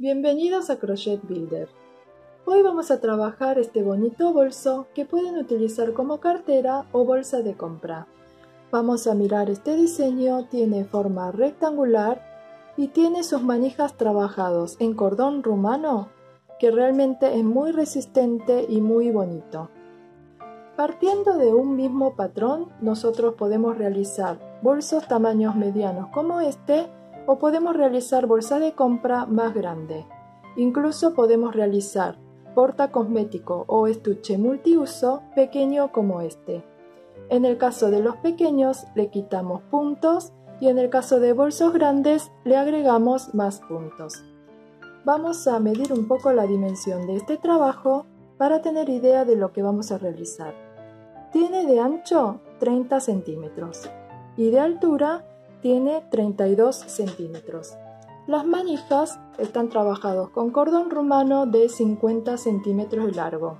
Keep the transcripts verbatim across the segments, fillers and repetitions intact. Bienvenidos a Crochet Builder. Hoy vamos a trabajar este bonito bolso que pueden utilizar como cartera o bolsa de compra. Vamos a mirar este diseño, tiene forma rectangular y tiene sus manijas trabajados en cordón rumano, que realmente es muy resistente y muy bonito. Partiendo de un mismo patrón, nosotros podemos realizar bolsos tamaños medianos como este, o podemos realizar bolsa de compra más grande. Incluso podemos realizar porta cosmético o estuche multiuso pequeño como este. En el caso de los pequeños le quitamos puntos y en el caso de bolsos grandes le agregamos más puntos. Vamos a medir un poco la dimensión de este trabajo para tener idea de lo que vamos a realizar. Tiene de ancho treinta centímetros y de altura tiene treinta y dos centímetros. Las manijas están trabajadas con cordón rumano de cincuenta centímetros de largo.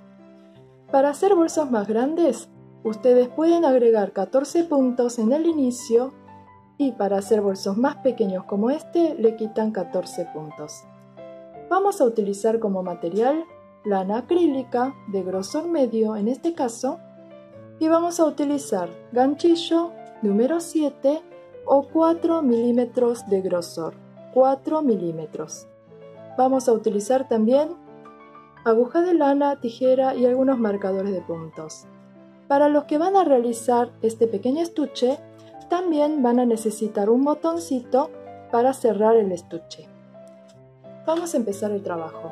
Para hacer bolsos más grandes, ustedes pueden agregar catorce puntos en el inicio y para hacer bolsos más pequeños como este le quitan catorce puntos. Vamos a utilizar como material lana acrílica de grosor medio en este caso y vamos a utilizar ganchillo número siete o cuatro milímetros de grosor, cuatro milímetros. Vamos a utilizar también aguja de lana, tijera y algunos marcadores de puntos. Para los que van a realizar este pequeño estuche, también van a necesitar un botoncito para cerrar el estuche. Vamos a empezar el trabajo.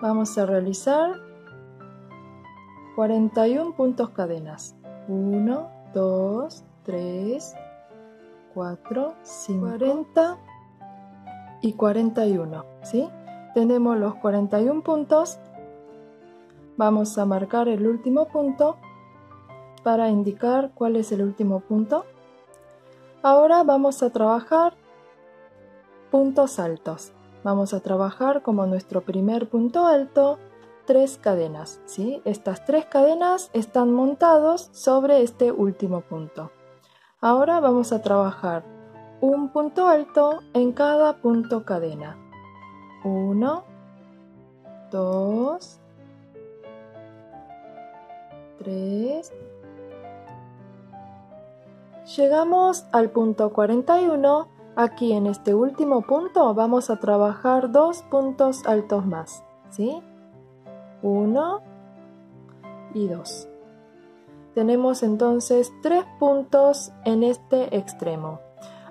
Vamos a realizar cuarenta y un puntos cadenas. uno, dos, tres, cuatro, cinco, cuarenta y cuarenta y uno, ¿sí? Tenemos los cuarenta y un puntos. Vamos a marcar el último punto para indicar cuál es el último punto. Ahora vamos a trabajar puntos altos. Vamos a trabajar como nuestro primer punto alto tres cadenas, ¿sí? Estas tres cadenas están montadas sobre este último punto. Ahora vamos a trabajar un punto alto en cada punto cadena. uno, dos, tres. Llegamos al punto cuarenta y uno. Aquí en este último punto vamos a trabajar dos puntos altos más, ¿sí? uno y dos. Tenemos entonces tres puntos en este extremo.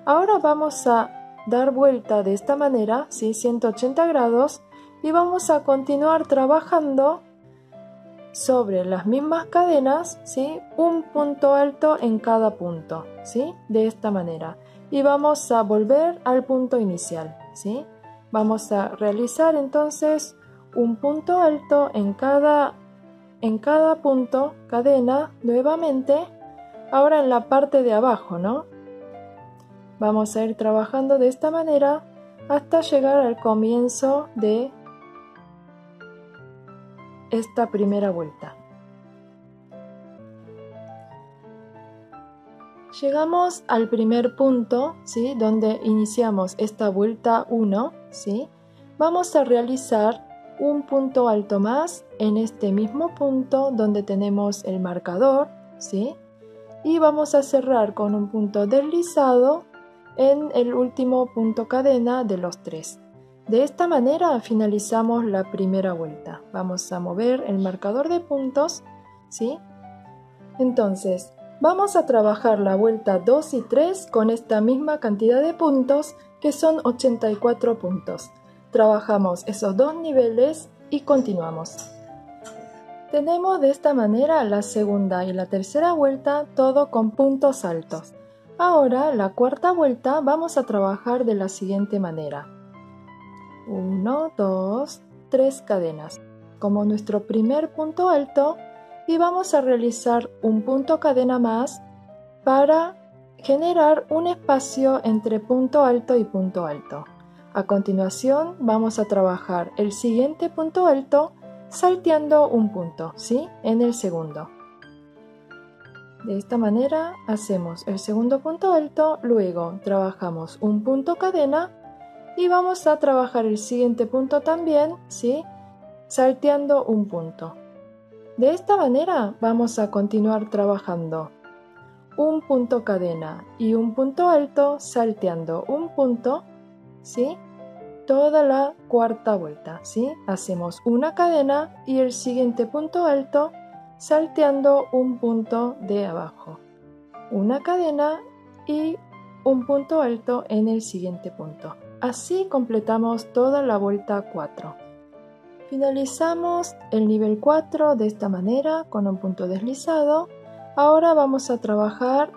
Ahora vamos a dar vuelta de esta manera, ¿sí? ciento ochenta grados, y vamos a continuar trabajando sobre las mismas cadenas, ¿sí? Un punto alto en cada punto, ¿sí? De esta manera. Y vamos a volver al punto inicial, ¿sí? Vamos a realizar entonces un punto alto en cada En cada punto, cadena, nuevamente, ahora en la parte de abajo, ¿no? Vamos a ir trabajando de esta manera hasta llegar al comienzo de esta primera vuelta. Llegamos al primer punto, ¿sí? Donde iniciamos esta vuelta uno, ¿sí? Vamos a realizar un punto alto más en este mismo punto donde tenemos el marcador, ¿sí? Y vamos a cerrar con un punto deslizado en el último punto cadena de los tres. De esta manera finalizamos la primera vuelta. Vamos a mover el marcador de puntos, ¿sí? Entonces, vamos a trabajar la vuelta dos y tres con esta misma cantidad de puntos, que son ochenta y cuatro puntos. Trabajamos esos dos niveles y continuamos. Tenemos de esta manera la segunda y la tercera vuelta, todo con puntos altos. Ahora la cuarta vuelta vamos a trabajar de la siguiente manera. uno, dos, tres cadenas como nuestro primer punto alto y vamos a realizar un punto cadena más para generar un espacio entre punto alto y punto alto. A continuación vamos a trabajar el siguiente punto alto salteando un punto, ¿sí? En el segundo. De esta manera hacemos el segundo punto alto, luego trabajamos un punto cadena y vamos a trabajar el siguiente punto también, ¿sí? Salteando un punto. De esta manera vamos a continuar trabajando un punto cadena y un punto alto, salteando un punto, ¿sí? Toda la cuarta vuelta, ¿sí? Hacemos una cadena y el siguiente punto alto, salteando un punto de abajo, una cadena y un punto alto en el siguiente punto. Así completamos toda la vuelta cuatro. Finalizamos el nivel cuatro de esta manera con un punto deslizado. Ahora vamos a trabajar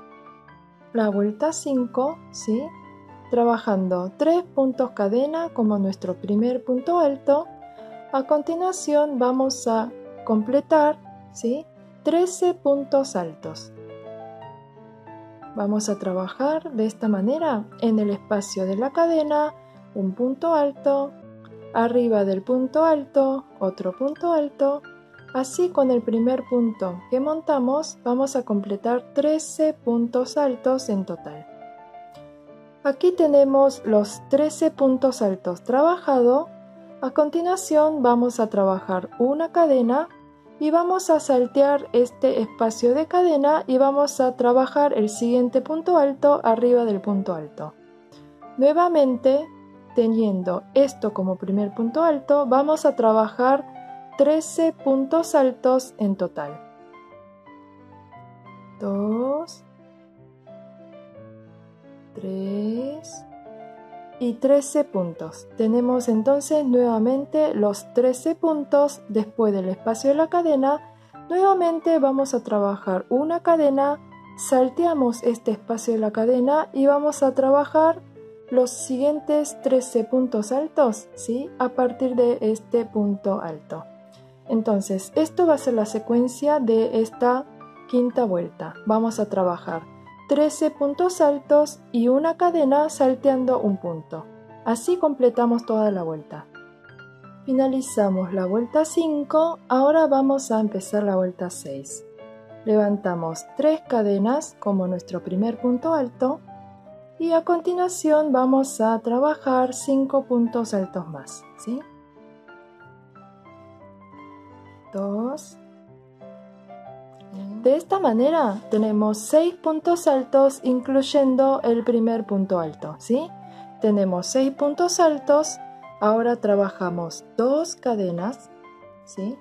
la vuelta cinco, ¿sí? Trabajando tres puntos cadena como nuestro primer punto alto. A continuación vamos a completar, ¿sí? trece puntos altos. Vamos a trabajar de esta manera en el espacio de la cadena, un punto alto, arriba del punto alto, otro punto alto. Así, con el primer punto que montamos, vamos a completar trece puntos altos en total. Aquí tenemos los trece puntos altos trabajado. A continuación vamos a trabajar una cadena y vamos a saltear este espacio de cadena y vamos a trabajar el siguiente punto alto arriba del punto alto. Nuevamente, teniendo esto como primer punto alto, vamos a trabajar trece puntos altos en total. dos, tres y trece puntos. Tenemos entonces nuevamente los trece puntos después del espacio de la cadena. Nuevamente vamos a trabajar una cadena, salteamos este espacio de la cadena y vamos a trabajar los siguientes trece puntos altos, ¿sí? A partir de este punto alto. Entonces, esto va a ser la secuencia de esta quinta vuelta. Vamos a trabajar trece puntos altos y una cadena, salteando un punto. Así completamos toda la vuelta. Finalizamos la vuelta cinco, ahora vamos a empezar la vuelta seis. Levantamos tres cadenas como nuestro primer punto alto y a continuación vamos a trabajar cinco puntos altos más, ¿sí? dos. De esta manera tenemos seis puntos altos incluyendo el primer punto alto, ¿sí? Tenemos seis puntos altos, ahora trabajamos dos cadenas, ¿sí?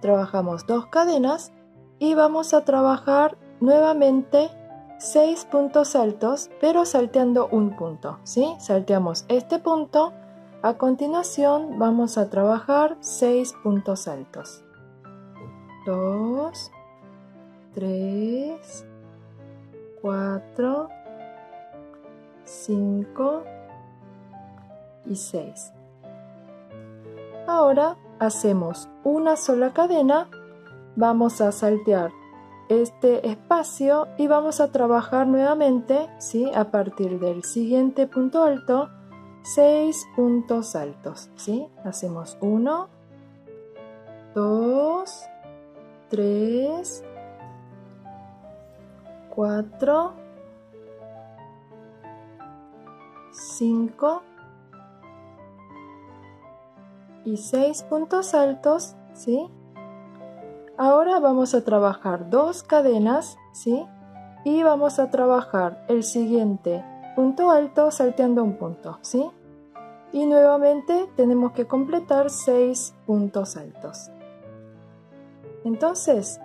Trabajamos dos cadenas y vamos a trabajar nuevamente seis puntos altos, pero salteando un punto, ¿sí? Salteamos este punto, a continuación vamos a trabajar seis puntos altos. dos, tres, cuatro, cinco y seis. Ahora hacemos una sola cadena, vamos a saltear este espacio y vamos a trabajar nuevamente, ¿sí? A partir del siguiente punto alto, seis puntos altos, ¿sí? Hacemos uno, dos, tres, cuatro, cinco y seis puntos altos, ¿sí? Ahora vamos a trabajar dos cadenas, ¿sí? Y vamos a trabajar el siguiente punto alto salteando un punto, ¿sí? Y nuevamente tenemos que completar seis puntos altos. Entonces,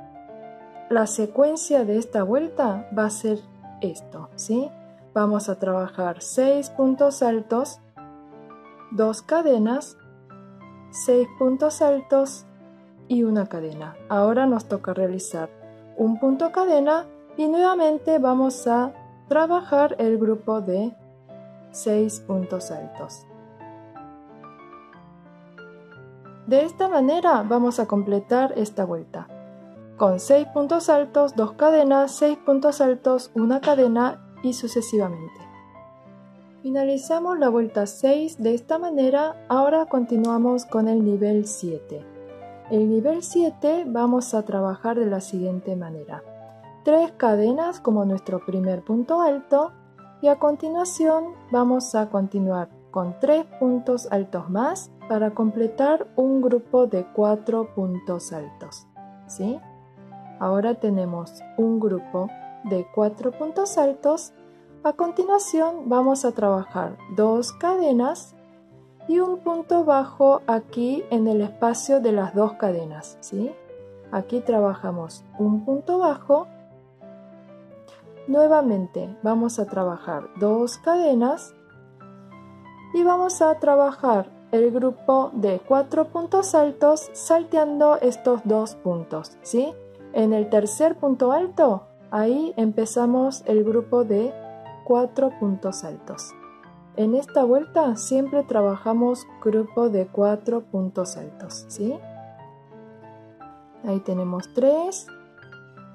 la secuencia de esta vuelta va a ser esto, ¿sí? Vamos a trabajar seis puntos altos, dos cadenas, seis puntos altos y una cadena. Ahora nos toca realizar un punto cadena y nuevamente vamos a trabajar el grupo de seis puntos altos. De esta manera vamos a completar esta vuelta con seis puntos altos, dos cadenas, seis puntos altos, una cadena y sucesivamente. Finalizamos la vuelta seis de esta manera. Ahora continuamos con el nivel siete. El nivel siete vamos a trabajar de la siguiente manera. tres cadenas como nuestro primer punto alto y a continuación vamos a continuar con tres puntos altos más para completar un grupo de cuatro puntos altos, ¿sí? Ahora tenemos un grupo de cuatro puntos altos. A continuación vamos a trabajar dos cadenas y un punto bajo aquí en el espacio de las dos cadenas, ¿sí? Aquí trabajamos un punto bajo. Nuevamente vamos a trabajar dos cadenas y vamos a trabajar el grupo de cuatro puntos altos salteando estos dos puntos, ¿sí? En el tercer punto alto, ahí empezamos el grupo de cuatro puntos altos. En esta vuelta siempre trabajamos grupo de cuatro puntos altos, ¿sí? Ahí tenemos tres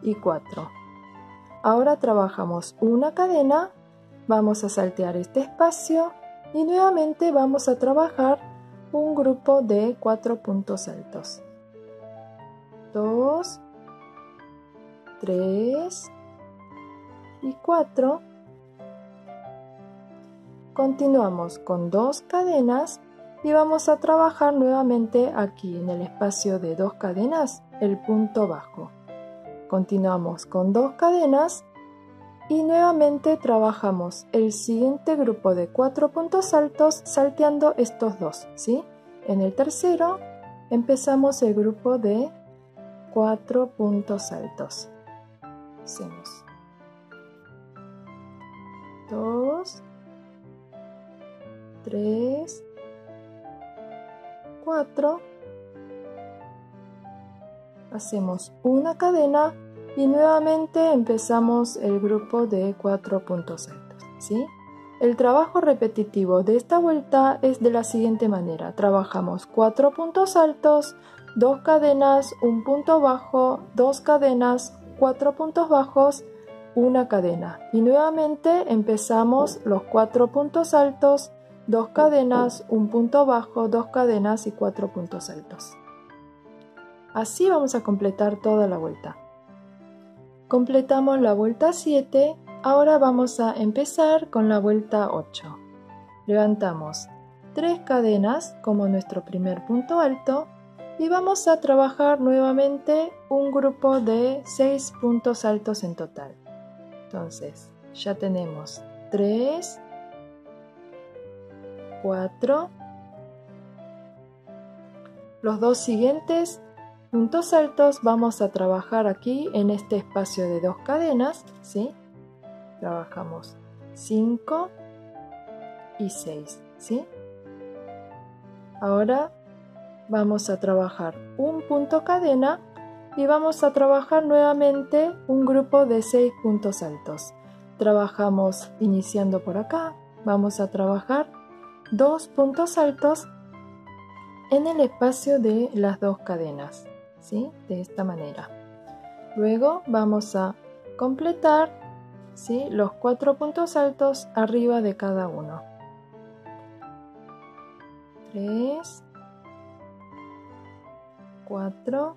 y cuatro. Ahora trabajamos una cadena, vamos a saltear este espacio y nuevamente vamos a trabajar un grupo de cuatro puntos altos. dos, tres y cuatro. Continuamos con dos cadenas y vamos a trabajar nuevamente aquí en el espacio de dos cadenas el punto bajo. Continuamos con dos cadenas y nuevamente trabajamos el siguiente grupo de cuatro puntos altos salteando estos dos, ¿sí? En el tercero empezamos el grupo de cuatro puntos altos. Hacemos dos, tres, cuatro. Hacemos una cadena y nuevamente empezamos el grupo de cuatro puntos altos, ¿sí? El trabajo repetitivo de esta vuelta es de la siguiente manera. Trabajamos cuatro puntos altos, dos cadenas, un punto bajo, dos cadenas, cuatro puntos bajos, una cadena. Y nuevamente empezamos los cuatro puntos altos, dos cadenas, un punto bajo, dos cadenas y cuatro puntos altos. Así vamos a completar toda la vuelta. Completamos la vuelta siete, ahora vamos a empezar con la vuelta ocho. Levantamos tres cadenas como nuestro primer punto alto y vamos a trabajar nuevamente un grupo de seis puntos altos en total. Entonces ya tenemos tres, cuatro, los dos siguientes puntos altos vamos a trabajar aquí en este espacio de dos cadenas, ¿sí? Trabajamos cinco y seis, ¿sí? Ahora vamos a trabajar un punto cadena y vamos a trabajar nuevamente un grupo de seis puntos altos. Trabajamos iniciando por acá, vamos a trabajar dos puntos altos en el espacio de las dos cadenas. ¿Sí? De esta manera. Luego vamos a completar, ¿sí?, los cuatro puntos altos arriba de cada uno. tres, cuatro,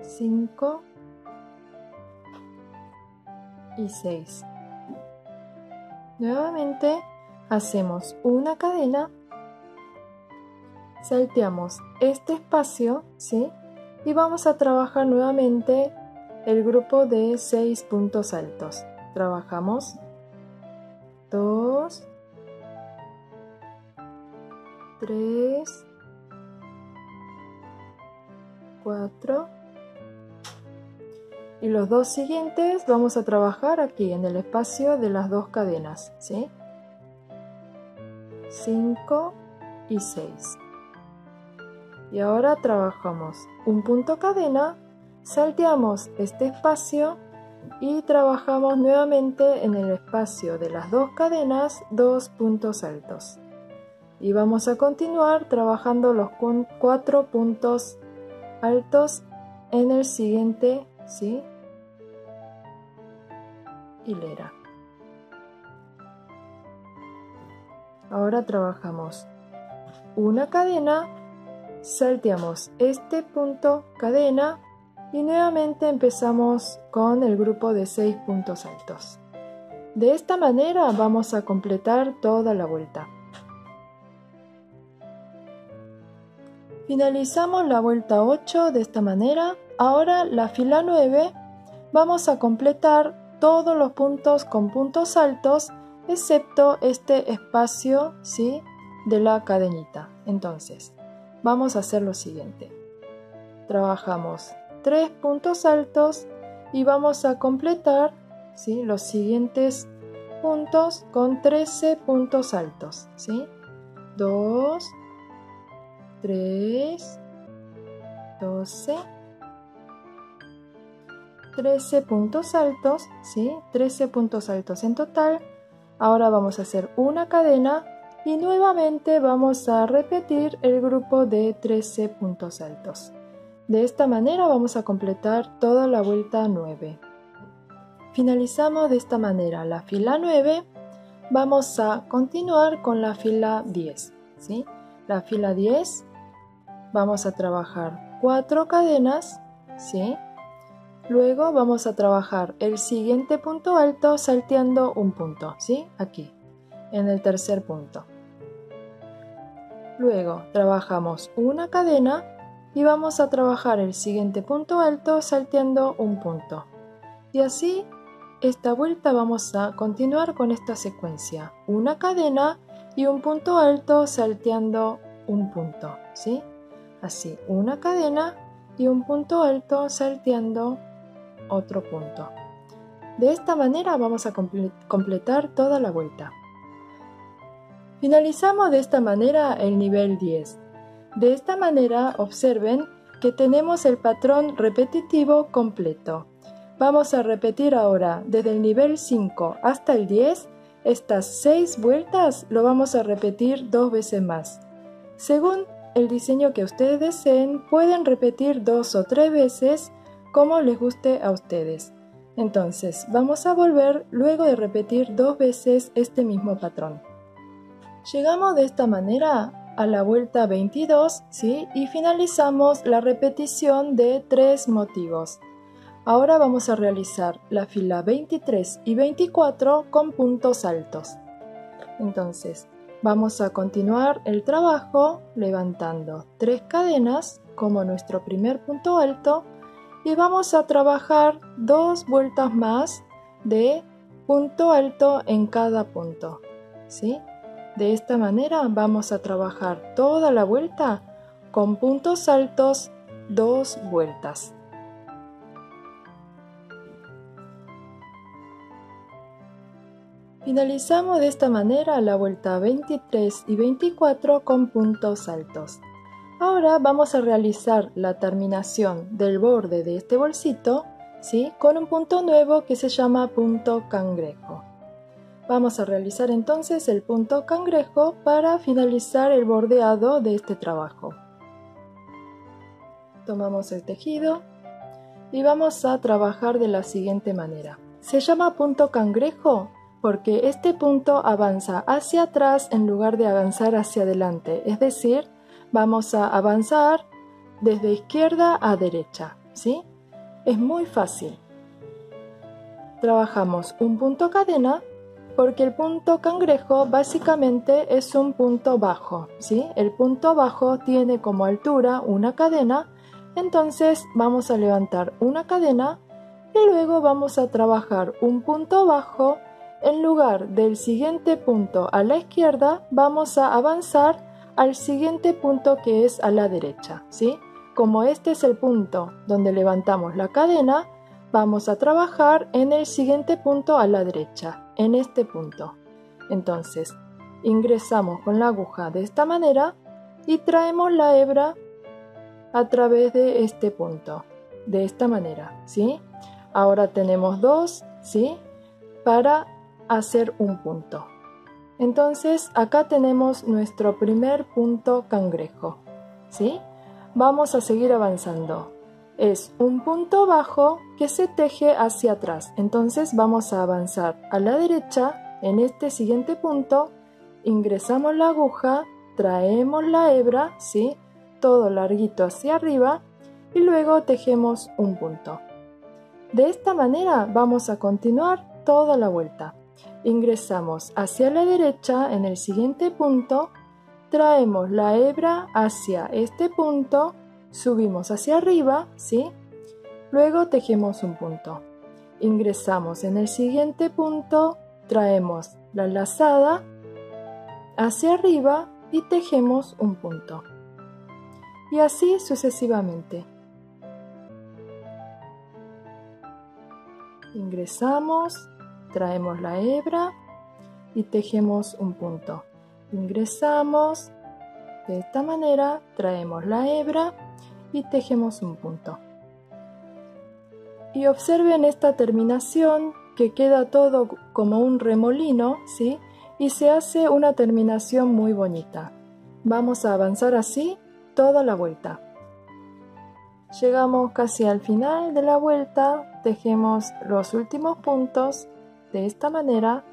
cinco y seis. Nuevamente hacemos una cadena. Salteamos este espacio, ¿sí? Y vamos a trabajar nuevamente el grupo de seis puntos altos. Trabajamos dos, tres, cuatro y los dos siguientes vamos a trabajar aquí en el espacio de las dos cadenas, ¿sí? cinco y seis. Y ahora trabajamos un punto cadena, salteamos este espacio y trabajamos nuevamente en el espacio de las dos cadenas dos puntos altos. Y vamos a continuar trabajando los cuatro puntos altos en el siguiente, ¿sí?, hilera. Ahora trabajamos una cadena. Salteamos este punto cadena y nuevamente empezamos con el grupo de seis puntos altos. De esta manera vamos a completar toda la vuelta. Finalizamos la vuelta ocho de esta manera. Ahora la fila nueve vamos a completar todos los puntos con puntos altos, excepto este espacio, ¿sí?, de la cadenita. Entonces vamos a hacer lo siguiente. Trabajamos tres puntos altos y vamos a completar, ¿sí?, los siguientes puntos con trece puntos altos, ¿sí? dos, tres, doce, trece puntos altos, ¿sí? trece puntos altos en total. Ahora vamos a hacer una cadena y nuevamente vamos a repetir el grupo de trece puntos altos. De esta manera vamos a completar toda la vuelta nueve. Finalizamos de esta manera la fila nueve. Vamos a continuar con la fila diez, ¿sí? La fila diez vamos a trabajar cuatro cadenas, ¿sí? Luego vamos a trabajar el siguiente punto alto salteando un punto, ¿sí? Aquí, en el tercer punto. Luego trabajamos una cadena y vamos a trabajar el siguiente punto alto salteando un punto. Y así, esta vuelta vamos a continuar con esta secuencia. Una cadena y un punto alto salteando un punto, ¿sí? Así, una cadena y un punto alto salteando otro punto. De esta manera vamos a comple- completar toda la vuelta. Finalizamos de esta manera el nivel diez. De esta manera observen que tenemos el patrón repetitivo completo. Vamos a repetir ahora desde el nivel cinco hasta el diez. Estas seis vueltas lo vamos a repetir dos veces más. Según el diseño que ustedes deseen, pueden repetir dos o tres veces como les guste a ustedes. Entonces, vamos a volver luego de repetir dos veces este mismo patrón. Llegamos de esta manera a la vuelta veintidós, ¿sí?, y finalizamos la repetición de tres motivos. Ahora vamos a realizar la fila veintitrés y veinticuatro con puntos altos. Entonces, vamos a continuar el trabajo levantando tres cadenas como nuestro primer punto alto y vamos a trabajar dos vueltas más de punto alto en cada punto, ¿sí? De esta manera vamos a trabajar toda la vuelta con puntos altos dos vueltas. Finalizamos de esta manera la vuelta veintitrés y veinticuatro con puntos altos. Ahora vamos a realizar la terminación del borde de este bolsito, ¿sí?, con un punto nuevo que se llama punto cangrejo. Vamos a realizar entonces el punto cangrejo para finalizar el bordeado de este trabajo. Tomamos el tejido y vamos a trabajar de la siguiente manera. Se llama punto cangrejo porque este punto avanza hacia atrás en lugar de avanzar hacia adelante, es decir, vamos a avanzar desde izquierda a derecha, ¿sí? Es muy fácil. Trabajamos un punto cadena porque el punto cangrejo básicamente es un punto bajo, ¿sí? El punto bajo tiene como altura una cadena, entonces vamos a levantar una cadena y luego vamos a trabajar un punto bajo. En lugar del siguiente punto a la izquierda, vamos a avanzar al siguiente punto que es a la derecha, ¿sí? Como este es el punto donde levantamos la cadena, vamos a trabajar en el siguiente punto a la derecha, en este punto. Entonces, ingresamos con la aguja de esta manera y traemos la hebra a través de este punto, de esta manera, ¿sí? Ahora tenemos dos, ¿sí?, para hacer un punto. Entonces acá tenemos nuestro primer punto cangrejo, ¿sí? Vamos a seguir avanzando. Es un punto bajo que se teje hacia atrás, entonces vamos a avanzar a la derecha en este siguiente punto, ingresamos la aguja, traemos la hebra, ¿sí?, todo larguito hacia arriba y luego tejemos un punto. De esta manera vamos a continuar toda la vuelta. ingresamos hacia la derecha en el siguiente punto, traemos la hebra hacia este punto, subimos hacia arriba, ¿sí? Luego tejemos un punto, ingresamos en el siguiente punto, traemos la lazada hacia arriba y tejemos un punto. Y así sucesivamente. Ingresamos, traemos la hebra y tejemos un punto. Ingresamos, de esta manera traemos la hebra y tejemos un punto. Y observen esta terminación que queda todo como un remolino, ¿sí? Y se hace una terminación muy bonita. Vamos a avanzar así toda la vuelta. Llegamos casi al final de la vuelta, tejemos los últimos puntos de esta manera,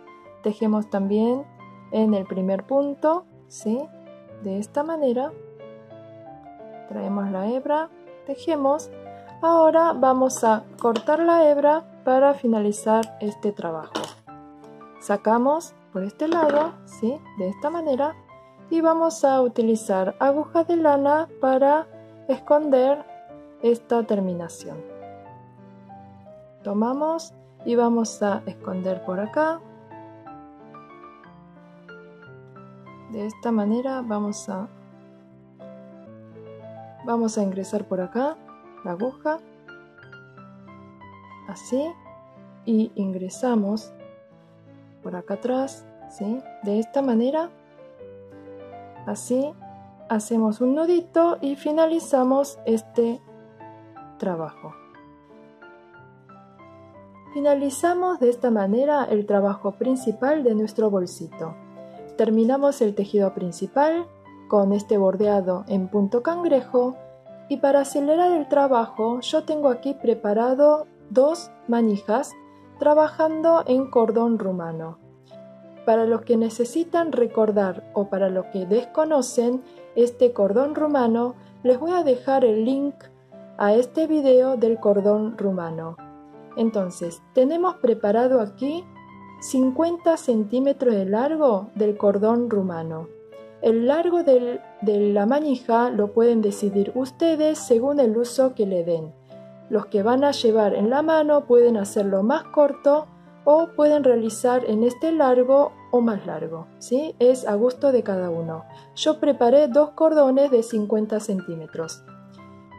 tejemos también en el primer punto, ¿sí? De esta manera, traemos la hebra, tejemos. Ahora vamos a cortar la hebra para finalizar este trabajo. Sacamos por este lado, ¿sí? De esta manera, y vamos a utilizar agujas de lana para esconder esta terminación. Tomamos y vamos a esconder por acá. De esta manera vamos a vamos a ingresar por acá la aguja, así, y ingresamos por acá atrás, ¿sí? De esta manera, así, hacemos un nudito y finalizamos este trabajo. Finalizamos de esta manera el trabajo principal de nuestro bolsito. Terminamos el tejido principal con este bordeado en punto cangrejo, y para acelerar el trabajo yo tengo aquí preparado dos manijas trabajando en cordón rumano. Para los que necesitan recordar o para los que desconocen este cordón rumano, les voy a dejar el link a este video del cordón rumano. Entonces, tenemos preparado aquí cincuenta centímetros de largo del cordón rumano. El largo del, de la manija lo pueden decidir ustedes según el uso que le den. Los que van a llevar en la mano pueden hacerlo más corto o pueden realizar en este largo o más largo, ¿sí? Es a gusto de cada uno. Yo preparé dos cordones de cincuenta centímetros.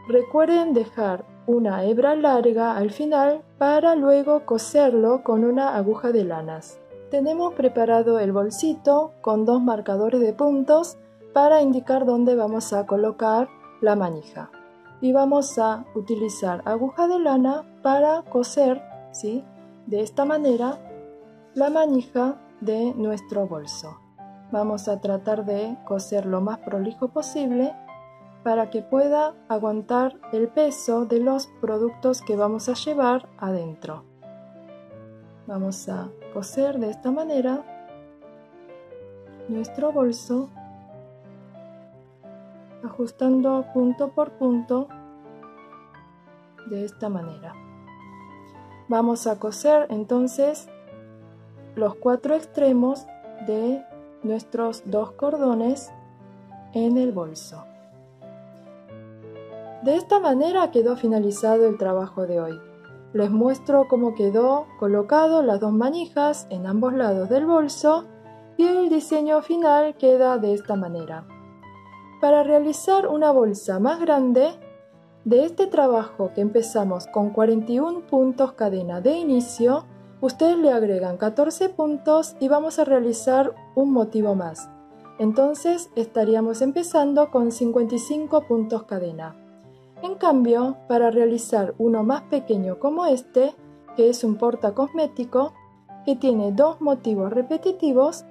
Recuerden dejar una hebra larga al final para luego coserlo con una aguja de lanas. Tenemos preparado el bolsito con dos marcadores de puntos para indicar dónde vamos a colocar la manija. Y vamos a utilizar aguja de lana para coser, ¿sí? De esta manera la manija de nuestro bolso. Vamos a tratar de coser lo más prolijo posible para que pueda aguantar el peso de los productos que vamos a llevar adentro. Vamos a coser de esta manera nuestro bolso, ajustando punto por punto de esta manera. Vamos a coser entonces los cuatro extremos de nuestros dos cordones en el bolso. De esta manera quedó finalizado el trabajo de hoy. Les muestro cómo quedó colocado las dos manijas en ambos lados del bolso y el diseño final queda de esta manera. Para realizar una bolsa más grande, de este trabajo que empezamos con cuarenta y un puntos cadena de inicio, ustedes le agregan catorce puntos y vamos a realizar un motivo más. Entonces estaríamos empezando con cincuenta y cinco puntos cadena. En cambio, para realizar uno más pequeño como este, que es un portacosmético, que tiene dos motivos repetitivos,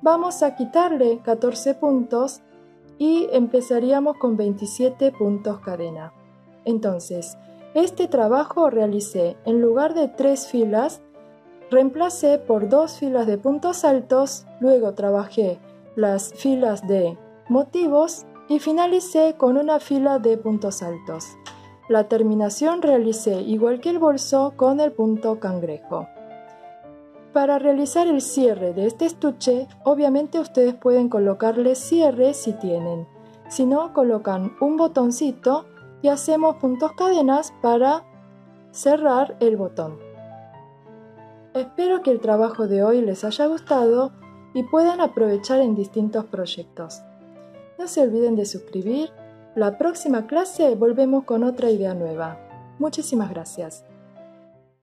vamos a quitarle catorce puntos y empezaríamos con veintisiete puntos cadena. Entonces, este trabajo realicé en lugar de tres filas, reemplacé por dos filas de puntos altos, luego trabajé las filas de motivos y finalicé con una fila de puntos altos. La terminación realicé igual que el bolso con el punto cangrejo. Para realizar el cierre de este estuche, obviamente ustedes pueden colocarle cierre si tienen. Si no, colocan un botoncito y hacemos puntos cadenas para cerrar el botón. Espero que el trabajo de hoy les haya gustado y puedan aprovechar en distintos proyectos. No se olviden de suscribir. La próxima clase volvemos con otra idea nueva. Muchísimas gracias.